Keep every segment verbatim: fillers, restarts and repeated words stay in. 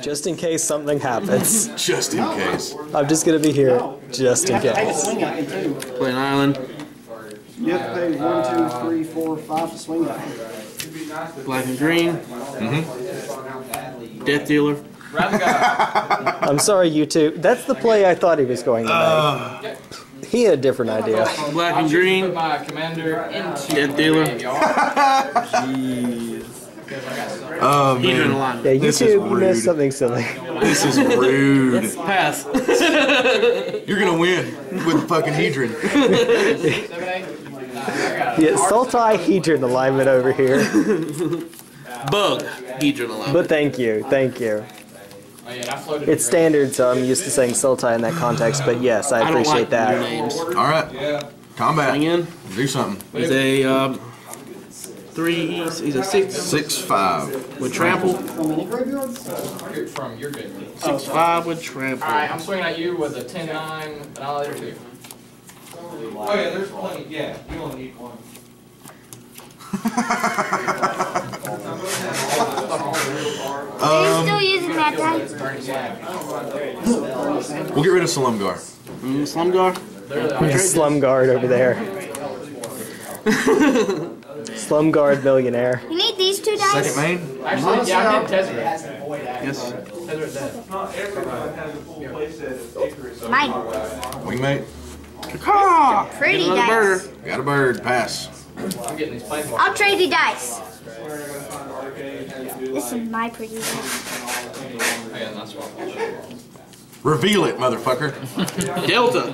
Just in case something happens. Just in case. I'm just going to be here, no. just in case. I have to swing at it, too. Play an island. You have to pay one, two, three, four, five to swing at it. Black and green. Mm-hmm. Death dealer. I'm sorry, you two. That's the play I thought he was going to make. He had a different idea. Black and green. Death dealer. Jeez. Oh man! Yeah, you two missed something silly. This is rude. Let's pass. You're gonna win with the fucking Hedron. Yeah, Sultai Hedron alignment over here. Bug Hedron alignment. But thank you, thank you. It's standard, so I'm used to saying Sultai in that context. But yes, I appreciate I like that. All right, combat. In. Do something. Is a. Um, Three, he's a six. Six, five. With trample. Six, five with trample. Alright, I'm swinging at you with a ten, nine, and I'll later two. Oh yeah, there's plenty, yeah, you only need one. Are you still using that time? We'll get rid of Slum Guard. Mm, Slum Guard? There's Slum Guard over there. Slum Guard millionaire. You need these two dice? Second main? Actually, yeah, I Tezzeret. Yes. Tezzeret does. Not everybody has a full playset. Mine. Wingmate. Caw! Pretty dice. Got a bird. Got a bird. Pass. I'm getting these plays. I'll trade you dice. This is my pretty dice. Reveal it, motherfucker. Delta.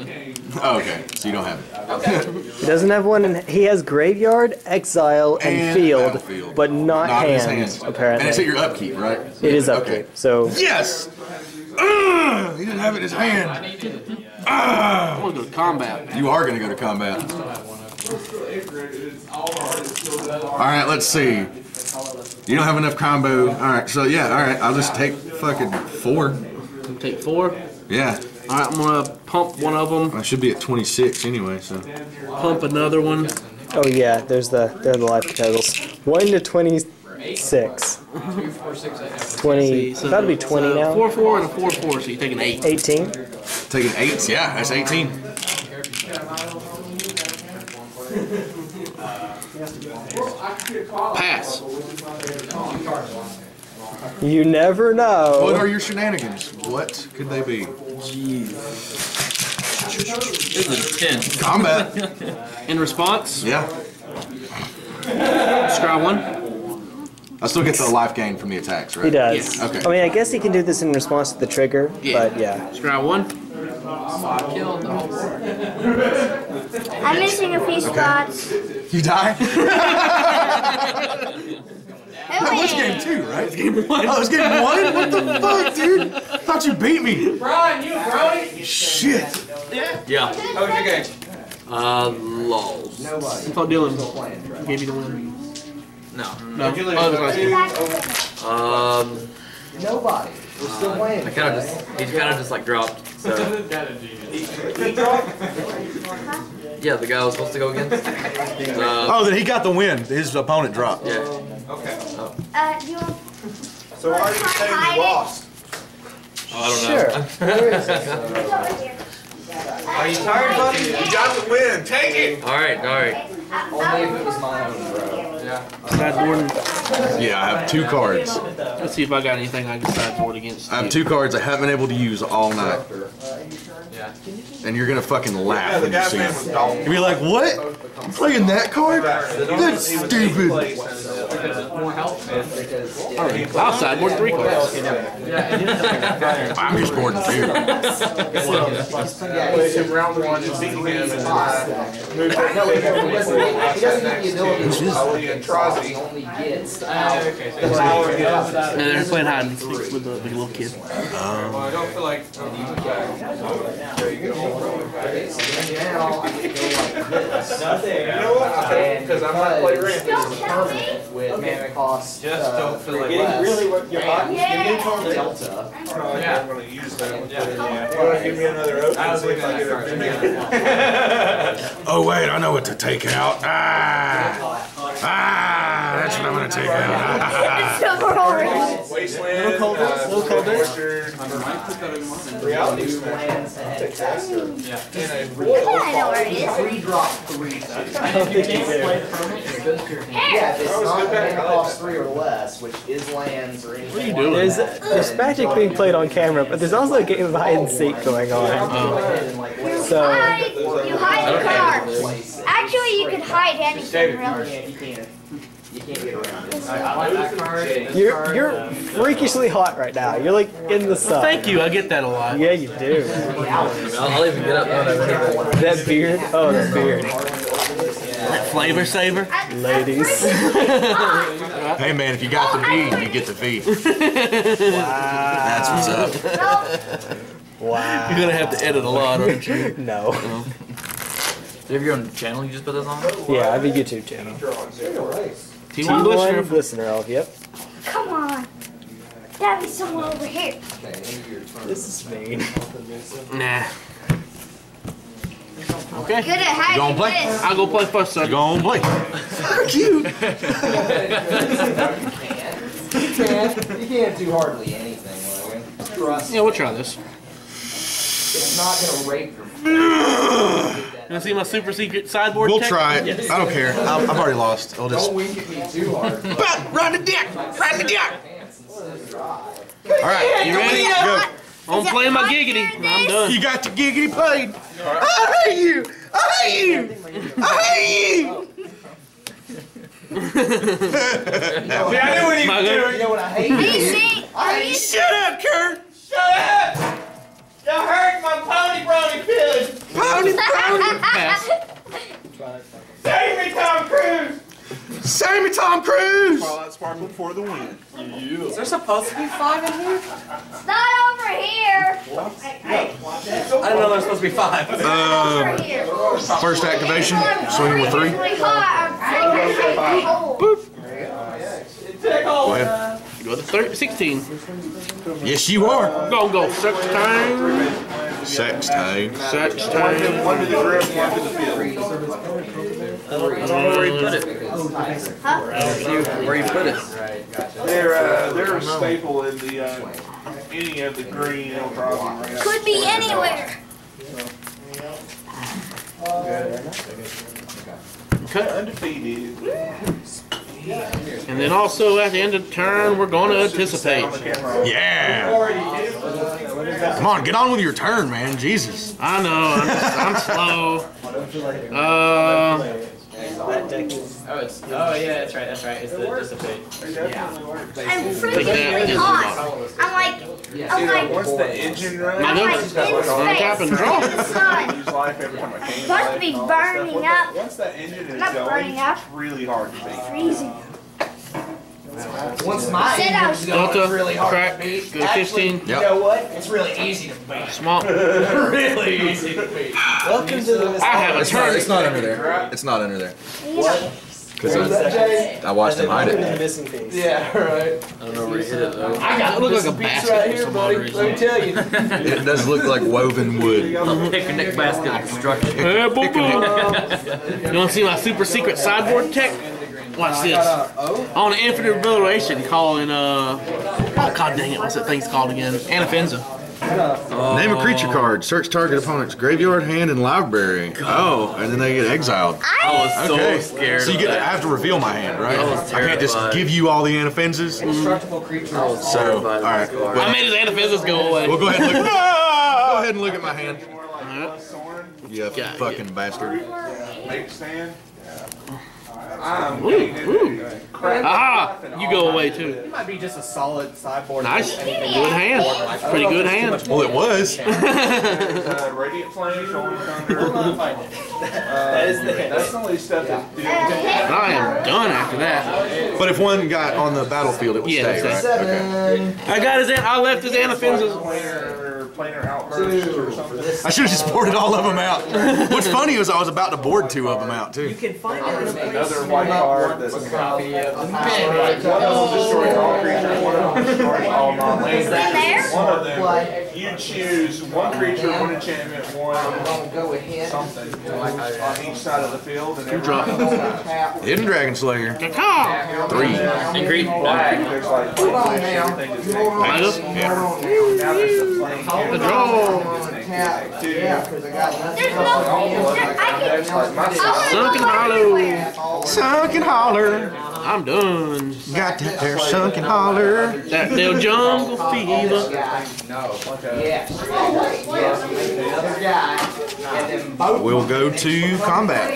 Oh, okay, so you don't have it. Okay. He doesn't have one. In, he has Graveyard, Exile, and, and Field, field. but not, not hands, hands, apparently. And it's at your upkeep, right? It yeah. is upkeep, okay. so... Yes! Uh, he didn't have it in his hand. Uh, I want to go to combat. You are going to go to combat. Alright, let's see. You don't have enough combo. Alright, so yeah, alright, I'll just take fucking four. Take four? Yeah. Alright, I'm going to pump one of them. I should be at twenty-six anyway, so. Pump another one. Oh yeah, there's the, there are the life totals. one to twenty-six. twenty, so that'll be twenty so now. four four and a four four, so you take an eight. eighteen? Take an eight, yeah, that's eighteen. Pass. You never know. What are your shenanigans? What could they be? Jeez. This is ten. Combat. In response? Yeah. Scry one. I still get the life gain from the attacks, right? He does. Yeah. Okay. I mean, I guess he can do this in response to the trigger, yeah. but yeah. Scry one. I'm missing a few spots. Okay. You die? That was game two, right? It's game one. Oh, it was game one? What the fuck, dude? I thought you beat me. Brian, you brody? Shit. Yeah? Yeah. How was your game? Uh, lost. Nobody. I thought Dylan gave me the win. No. No. Did you lose? Um. Nobody. We're still playing. I kind of just, he kind of just like dropped. So. He dropped? Yeah, the guy I was supposed to go against. Uh, oh, then he got the win. His opponent dropped. Yeah. Okay. Oh. Uh, you so why are you saying you lost? Oh, I don't know. Sure. Are you tired, buddy? You got the win. Take it. All right, all right. Only if it was my own, bro. Yeah. Sideboard. Yeah, I have two cards. Let's see if I got anything I can sideboard against. I have two cards I haven't been able to use all night. Yeah. And you're gonna fucking laugh yeah, when you see it. You'll be like, what? I'm playing that card? That's stupid. I'll sideboard three cards. I'm just boarding two. And they're playing hide and seek with the little kid. I don't feel like. So you get home from it. Now I can go like this. You know what? Because I'm not playing rent. It's permanent with mana cost. Just don't feel like that. Really, what your body's getting into Delta. I'm not going to use that. Want to give me another open? I was looking at that. Oh, wait. I know what to take out. Ah! Ah! that's what I'm going to take out. It's number orange. Wasteland. Little colder. Uh, little colder. Orchard. I might put that in one. Reality Smash. I'll take that. Yeah. And a royal. I know where it is. Three drop three. If you can't play from it, it goes to your hand. Yeah, if it's not going to cost three or less, which is lands or anything. What are you doing? There's, there's magic being played on camera, but there's also a game of hide and seek going on. Oh. So. Hide. You hide the cards. Actually, you can hide anything, really. You can't get around it. Right, you're you're freakishly hot right now. You're like in the sun. Well, thank you. I get that a lot. Yeah, you do. I'll even get up on it. That beard. Oh, that beard. That flavor saver. Ladies. Hey man, if you got the V, you get the V. Wow. That's what's up. Wow. You're gonna have to edit a lot, aren't you? No. No. Do you have your own channel? You just put this on? Yeah, I have a YouTube channel. T one listener, listener Olive, yep. Come on. That'd be somewhere over here. This is vain. Nah. Okay. Good at you gonna play? This. I'll go play first, son. You gonna play? Fuck you! You can't. You can't do hardly anything, Logan. Yeah, we'll try this. It's not gonna rape your food. You want to see my super secret sideboard? We'll tech? try it. Yes. I don't care. I'm, I've already lost. I'll just. Don't wink at me too hard. But run the deck! Run the deck! Alright, you ready? Go. I'm playing my giggity. I'm done. You got your giggity played. I hate you! I hate you! I hate you! See, I knew what he was doing. You know what I hate? I hate. Shut up, Kurt! Shut up! You hurt my pony brony feelings! Pony brony! Pass. Save me, Tom Cruise! Save me, Tom Cruise! Twilight Sparkle for the win. Yeah. Is there supposed to be five in here? It's not over here! What? I, I, I didn't know there was supposed to be five. Uh, first activation, swinging with three. Boop! Go ahead. Go to thirteen, sixteen. Yes, you are. Go, go. Sextine. Sextine. Sextine. One to the grip, one to the field. I don't know where you put it. Huh? Where you put it. They're, uh, they're a staple in the, uh, any of the green. Could be anywhere. Cut undefeated. And then also at the end of the turn, we're going to anticipate. Yeah! Come on, get on with your turn, man. Jesus. I know. I'm, just, I'm slow. Uh, oh, it's, oh, yeah, that's right. That's right. It's the anticipate. Yeah. I'm freaking hot. I'm like, I'm like, once the engine runs, I'm like, I'm supposed to be burning up. Once the engine is going, it's really hard to beat. Freezing. Once my engine's going, it's really hard to beat. Actually, you know what? It's really easy to beat. Small. Really easy to beat. Welcome to the. I have a turn. It's not under there. It's not under there. What? Because I, I watched him hide it. Yeah, right. I don't know where he hit it though. I got it. Look like a basket right here, buddy. Let me tell you. It does look like woven wood. A picnic basket of construction. Yeah, boom, boom. You want to see my super secret sideboard tech? Watch this. On an infinite revelation, calling uh, oh, god dang it, what's that thing's called again? Anafenza. Uh, Name a creature card. Search target opponent's graveyard, hand, and library. God. Oh, and then they get exiled. I was so okay. scared. So you get that. I have to reveal my hand, right? I, was I can't just give you all the anafenzas. Instructible creatures. I was so, all right. Well, I made his anafenzas go away. Well, go ahead and look. No! Go ahead and look at my hand. Right. You yeah, fucking yeah. bastard. Make stand. Um, ooh, ooh. Ah, you go away too. It might be just a solid sideboard. Nice, good hand. Pretty good hand. Well, it was. Radiant Flame, Shoulder Thunder. That's the only stuff that. I am done after that. But if one got on the battlefield, it would yeah, stay, right? Okay. I got his. I left his anafenzas. planar outbursts Dude, or something. I should have just boarded all of them out. What's funny is I was about to board two of them out too. You can find another white card that's a copy of the power. One of them destroys all creatures, one of them destroys all non-land creatures. One of them, you choose one creature, one enchantment, one something on each side of the field. And drop Hidden Dragon Slayer. Three. Increase black. Hold on now. The draw. Yeah, because I got nothing. There's Sunken Holler. Sunken Holler. I'm done. Got that there Sunken Holler. That there jungle fever. We'll go to combat.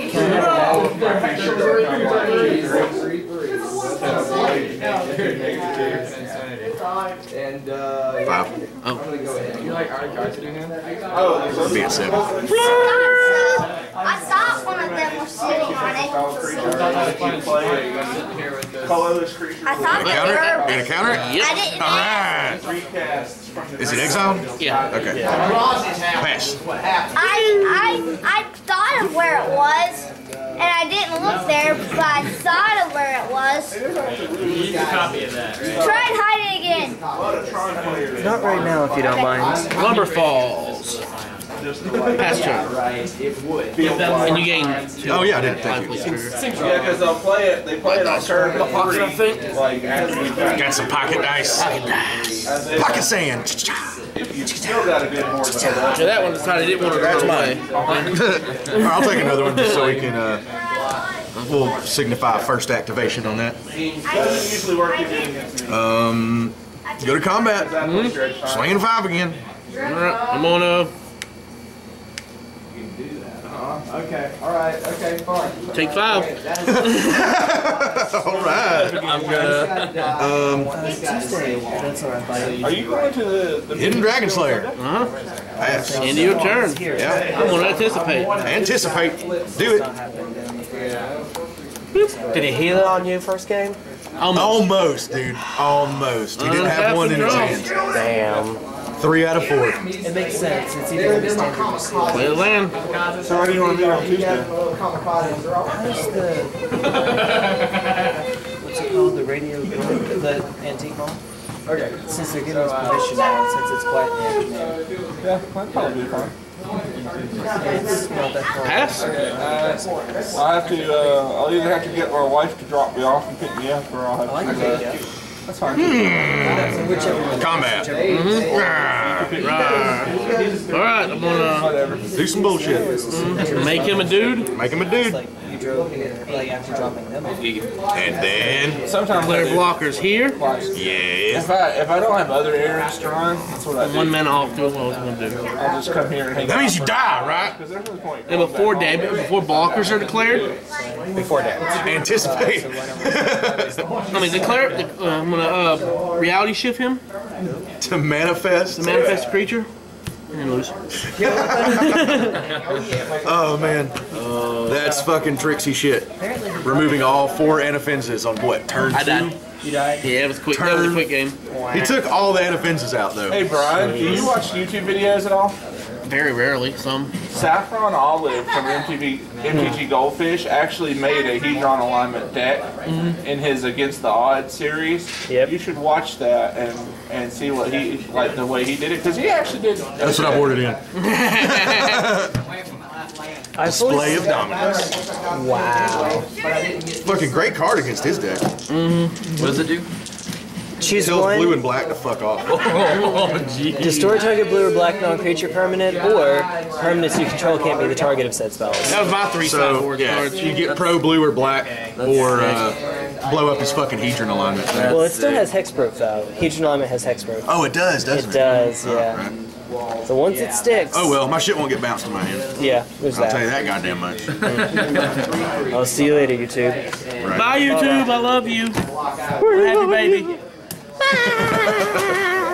And uh, wow. Oh. I'm gonna go ahead. Do you like our cards to do hand? Oh, there's be a seven. I saw one of them was sitting on it. Colorless creature. I thought that. Gonna counter it? Yep. I didn't. All right. Is it exiled? Yeah. Okay. Pass. I I I thought of where it was. And I didn't look there, but I thought of where it was. You need a copy of that, right? Try and hide it again. Not right now, if you don't okay. mind. Lumber Falls. Pass turn. And you gain two. Oh, yeah, I did. Thank you. Yeah, because they'll play it. They play it on turn. Got some pocket dice. Pocket dice. Pocket sand. You still got a bit more. So that one decided it didn't want to scratch mine. All right, I'll take another one just so we can. Uh, we'll signify first activation on that. Um, go to combat. Mm-hmm. Swinging five again. All right, I'm on a. Okay, alright, okay, fine. Take five. Alright. I'm gonna. Um, That's what I thought. Are you going to the, the Hidden Dragon Slayer? Uh huh. End of your turn. Yeah. I'm gonna anticipate. Anticipate. Do it. Did he heal it on you first game? Almost, Almost dude. Almost. He didn't have one in his hand. Damn. Three out of four. It makes sense. It's either this or that. Play the land. So what do you want to do on Tuesday? How's the... What's it called? The radio... The antique hall? Okay. Since they're giving us permission now, since it's quiet in the afternoon. Yeah, that'd probably be fine. Pass? Okay, uh, I have to... Uh, I'll either have to get my wife to drop me off and pick me up, or I'll have to... I like the pick you up. That's fine. Hmm. Combat. Mm-hmm. Right. All right, I'm gonna do some bullshit. Mm-hmm. Make him a dude. Make him a dude. And then sometimes player blockers here. Yes. If I if I don't have other errands to run, that's what I do. One man off to what I was gonna do. I'll just come here and hang. That means you die, right? And before damage, before blockers are declared. Before damage. Anticipate. I mean, declare. Uh, I'm gonna uh, reality shift him to manifest. To manifest creature. And lose. Oh man, uh, that's fucking tricksy shit. Removing all four anafenzas on what turn I two. Died. You died. Yeah, it was quick. Turn. That was a quick game. He took all the anafenzas out though. Hey Brian, do you watch YouTube videos at all? Very rarely, some. Saffron Olive from M T V, M T G Goldfish actually made a Hedron Alignment deck mm-hmm. in his Against the Odds series. Yep. You should watch that and and see what he like the way he did it because he actually did. That's what I ordered in. Display of dominance. Wow. Fucking great card against his deck. Mm-hmm. What does it do? Choose one. Blue and black to fuck off. Oh, destroy target blue or black non-creature permanent, or permanents you control can't be the target of said spells. That was my three so, sideboard yeah, cards. You get pro blue or black, that's or uh, blow up his fucking Hedron Alignment. That's well, it still sick. Has hexproof though. Hedron Alignment has hexproof. Oh, it does, doesn't it? It does, yeah. Oh, right. So once yeah. it sticks. Oh well, my shit won't get bounced in my hand. Yeah, there's I'll that. I'll tell you that goddamn much. I'll see you later, YouTube. Right. Bye, YouTube. I love you. We're happy, baby. Bye.